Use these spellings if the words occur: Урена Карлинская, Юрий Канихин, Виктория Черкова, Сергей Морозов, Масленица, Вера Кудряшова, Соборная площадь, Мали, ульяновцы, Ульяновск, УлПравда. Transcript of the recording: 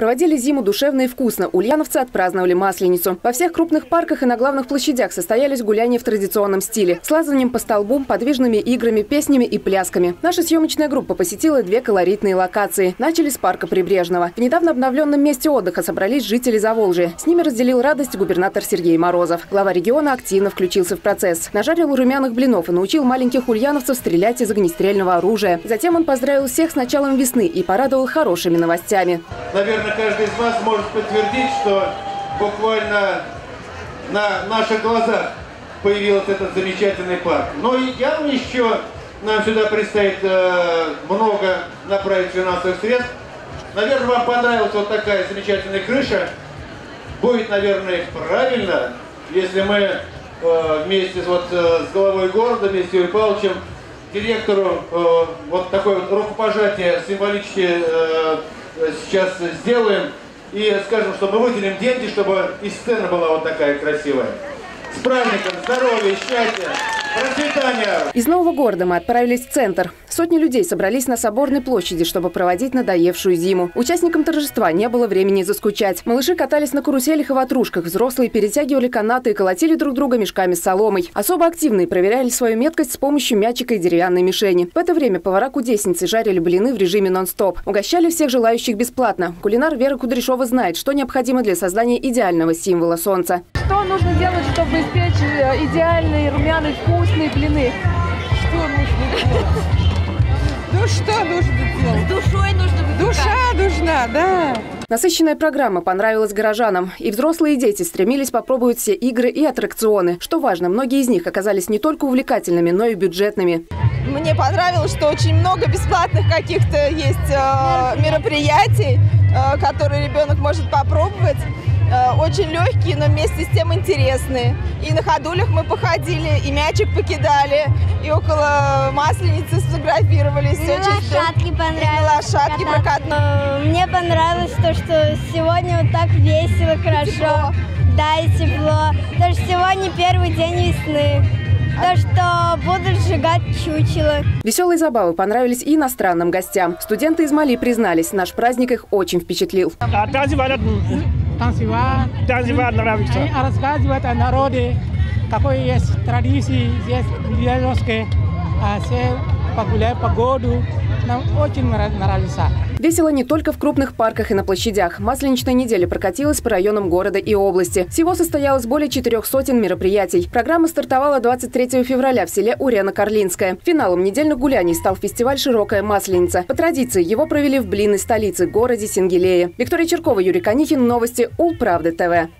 Проводили зиму душевно и вкусно. Ульяновцы отпраздновали Масленицу. Во всех крупных парках и на главных площадях состоялись гуляния в традиционном стиле. С лазанием по столбу, подвижными играми, песнями и плясками. Наша съемочная группа посетила две колоритные локации. Начали с парка Прибрежного. В недавно обновленном месте отдыха собрались жители Заволжья. С ними разделил радость губернатор Сергей Морозов. Глава региона активно включился в процесс. Нажарил румяных блинов и научил маленьких ульяновцев стрелять из огнестрельного оружия. Затем он поздравил всех с началом весны и порадовал хорошими новостями. Наверное, каждый из вас может подтвердить, что буквально на наших глазах появился этот замечательный парк. Но явно еще нам сюда предстоит много направить финансовых средств. Наверное, вам понравилась вот такая замечательная крыша. Будет, наверное, правильно, если мы вместе с главой города, вместе с Ивой Павловичем, директору вот такое вот рукопожатие символическое сейчас сделаем и скажем, что мы выделим деньги, чтобы и сцена была вот такая красивая. С праздником, здоровья, счастья, процветания! Из Нового города мы отправились в центр. Сотни людей собрались на Соборной площади, чтобы проводить надоевшую зиму. Участникам торжества не было времени заскучать. Малыши катались на каруселях и ватрушках, взрослые перетягивали канаты и колотили друг друга мешками с соломой. Особо активные проверяли свою меткость с помощью мячика и деревянной мишени. В это время повара-кудесницы жарили блины в режиме нон-стоп. Угощали всех желающих бесплатно. Кулинар Вера Кудряшова знает, что необходимо для создания идеального символа солнца. Что нужно делать, чтобы испечь идеальные, румяные, вкусные блины? Что нужно делать? Ну что нужно делать? С душой нужно быть. Душа нужна, да. Насыщенная программа понравилась горожанам. И взрослые, и дети стремились попробовать все игры и аттракционы. Что важно, многие из них оказались не только увлекательными, но и бюджетными. Мне понравилось, что очень много бесплатных каких-то есть мероприятий, которые ребенок может попробовать. Очень легкие, но вместе с тем интересные. И на ходулях мы походили, и мячик покидали, и около Масленицы сфотографировались. Мне лошадки понравились. Лошадки прокатные. Мне понравилось то, что сегодня вот так весело, хорошо. Тепло. Да, и тепло. То, что сегодня первый день весны. То, что будут сжигать чучело. Веселые забавы понравились и иностранным гостям. Студенты из Мали признались, наш праздник их очень впечатлил. Танзив нравится. Они рассказывают о народе, какой есть традиции здесь, в Ульяновске, все погуляют по городу. Нам очень нравится. Весело не только в крупных парках и на площадях. Масленичная неделя прокатилась по районам города и области. Всего состоялось более 400 мероприятий. Программа стартовала 23 февраля в селе Урена Карлинская. Финалом недельных гуляний стал фестиваль «Широкая Масленица». По традиции его провели в блинной столице, городе Сенгелее. Виктория Черкова, Юрий Канихин. Новости УлПравды ТВ.